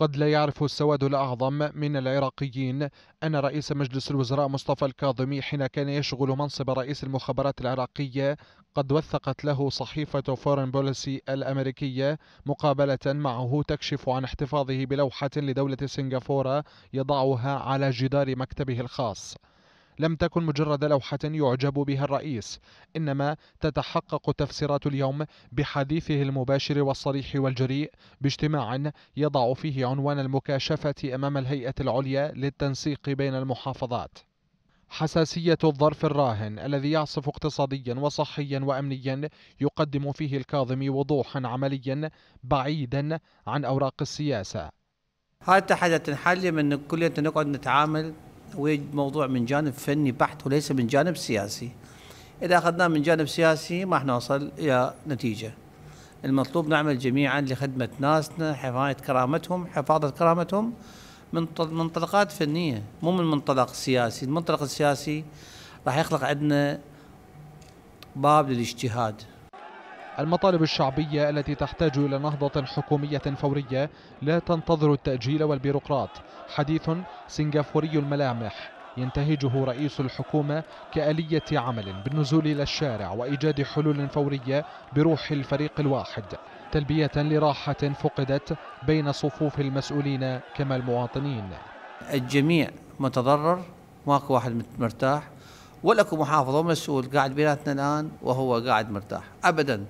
قد لا يعرف السواد الأعظم من العراقيين أن رئيس مجلس الوزراء مصطفى الكاظمي حين كان يشغل منصب رئيس المخابرات العراقية قد وثقت له صحيفة فورين بوليسي الأمريكية مقابلة معه تكشف عن احتفاظه بلوحة لدولة سنغافورة يضعها على جدار مكتبه الخاص. لم تكن مجرد لوحة يعجب بها الرئيس، إنما تتحقق تفسيرات اليوم بحديثه المباشر والصريح والجريء باجتماع يضع فيه عنوان المكاشفة أمام الهيئة العليا للتنسيق بين المحافظات. حساسية الظرف الراهن الذي يعصف اقتصاديا وصحيا وأمنيا يقدم فيه الكاظمي وضوحا عمليا بعيدا عن أوراق السياسة. هذه حاجة تنحل من كلية نقعد نتعامل وموضوع من جانب فني بحت وليس من جانب سياسي. إذا أخذناه من جانب سياسي ما حنوصل إلى نتيجة. المطلوب نعمل جميعا لخدمة ناسنا، حماية كرامتهم، حفاظة كرامتهم من منطلقات فنية، مو من منطلق سياسي. المنطلق السياسي راح يخلق عندنا باب للاجتهاد. المطالب الشعبية التي تحتاج إلى نهضة حكومية فورية لا تنتظر التأجيل والبيروقراط. حديث سنغافوري الملامح ينتهجه رئيس الحكومة كآلية عمل بالنزول إلى الشارع وإيجاد حلول فورية بروح الفريق الواحد، تلبية لراحة فقدت بين صفوف المسؤولين كما المواطنين. الجميع متضرر، ماكو واحد مرتاح، ولا اكو محافظ ومسؤول قاعد بيناتنا الآن وهو قاعد مرتاح أبداً.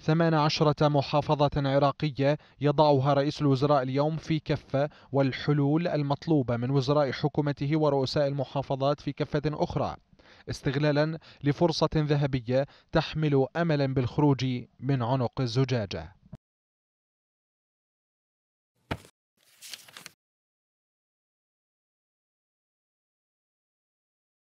18 محافظة عراقية يضعها رئيس الوزراء اليوم في كفة، والحلول المطلوبة من وزراء حكومته ورؤساء المحافظات في كفة أخرى، استغلالا لفرصة ذهبية تحمل أملا بالخروج من عنق الزجاجة.